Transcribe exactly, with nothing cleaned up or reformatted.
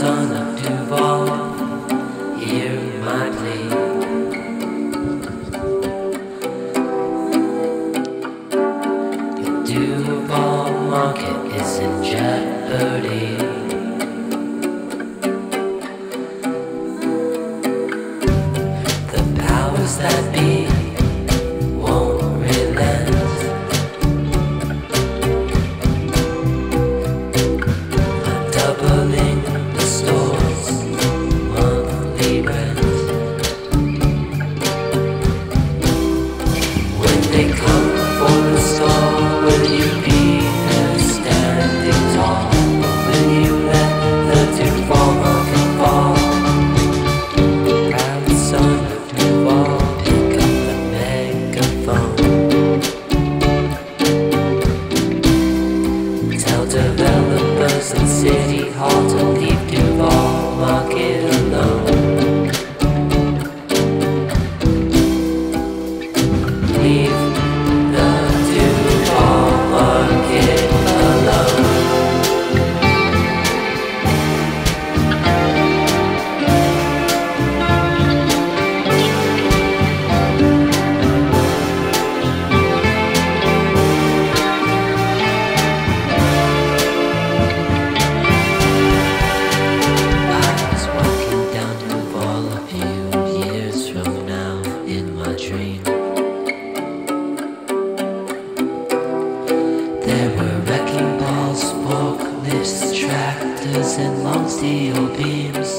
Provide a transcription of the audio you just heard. son of Duval, hear my plea. The Duval market is in jeopardy. That be won't relent. I'm doubling the store's monthly rent. When they come for the store, will you be there standing tall? Will you let the Duval market fall? Proud son of Duval, developers in City Hall to leave Duval Market alone. Leave the Duval Market alone. There were wrecking balls, forklifts, tractors, and long steel beams.